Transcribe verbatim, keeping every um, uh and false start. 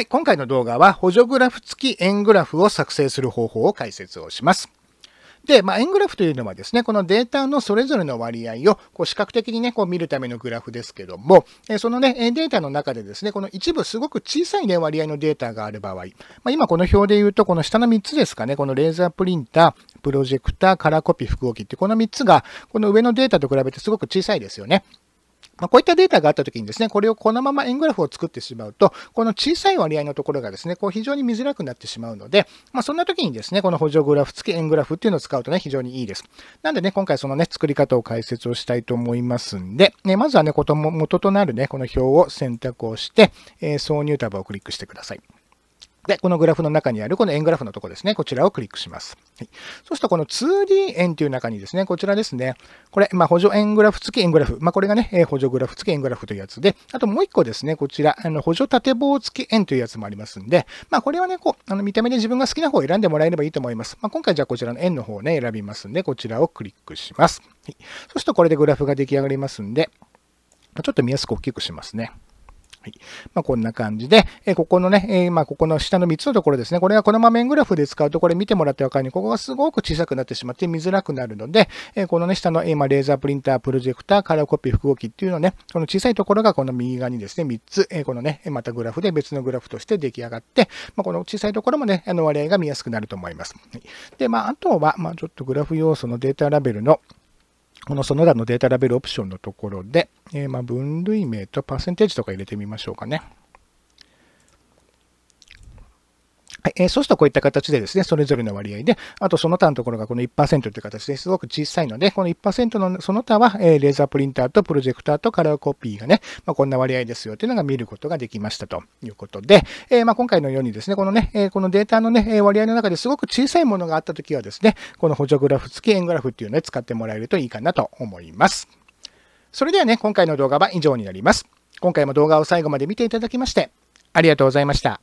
はい、今回の動画は補助グラフ付き円グラフを作成する方法を解説をします。で、まあ、円グラフというのはですね、このデータのそれぞれの割合をこう視覚的にね、こう見るためのグラフですけども、そのね、データの中でですね、この一部すごく小さいね、割合のデータがある場合、まあ、今この表で言うと、この下のみっつですかね、このレーザープリンター、プロジェクター、カラーコピー、複合機ってこのみっつが、この上のデータと比べてすごく小さいですよね。まあ、こういったデータがあったときにですね、これをこのまま円グラフを作ってしまうと、この小さい割合のところがですね、こう非常に見づらくなってしまうので、まあ、そんなときにですね、この補助グラフ付き円グラフっていうのを使うとね、非常にいいです。なんでね、今回そのね、作り方を解説をしたいと思いますんで、ね、まずはね、ことも元となるね、この表を選択をして、えー、挿入タブをクリックしてください。で、このグラフの中にあるこの円グラフのところですね、こちらをクリックします。はい、そうすると、この ツーディー 円という中にですね、こちらですね、これ、まあ、補助円グラフ付き円グラフ、まあ、これがね、補助グラフ付き円グラフというやつで、あともう一個ですね、こちら、あの補助縦棒付き円というやつもありますんで、まあ、これはね、こう、あの見た目で自分が好きな方を選んでもらえればいいと思います。まあ、今回、じゃあこちらの円の方をね、選びますんで、こちらをクリックします。はい、そうすると、これでグラフが出来上がりますんで、ちょっと見やすく大きくしますね。はい。まあ、こんな感じで、えー、ここのね、えー、まあ、ここの下のみっつのところですね。これはこのまま円グラフで使うと、これ見てもらったわかるように、ここがすごく小さくなってしまって見づらくなるので、えー、このね、下の、えー、まあ、レーザープリンター、プロジェクター、カラーコピー、複合機っていうのね、この小さいところがこの右側にですね、みっつ、えー、このね、またグラフで別のグラフとして出来上がって、まあ、この小さいところもね、あの割合が見やすくなると思います。はい、で、まあ、あとは、まあ、ちょっとグラフ要素のデータラベルの、このその他のデータラベルオプションのところで、えー、まあ分類名とパーセンテージとか入れてみましょうかね。はい、えー、そうするとこういった形でですね、それぞれの割合で、あとその他のところがこの いちパーセント という形ですごく小さいので、この いちパーセント のその他は、えー、レーザープリンターとプロジェクターとカラーコピーがね、まあ、こんな割合ですよというのが見ることができましたということで、えー、まあ今回のようにですね、このね、えー、このデータのね、割合の中ですごく小さいものがあったときはですね、この補助グラフ付き円グラフっていうのを、ね、使ってもらえるといいかなと思います。それではね、今回の動画は以上になります。今回も動画を最後まで見ていただきまして、ありがとうございました。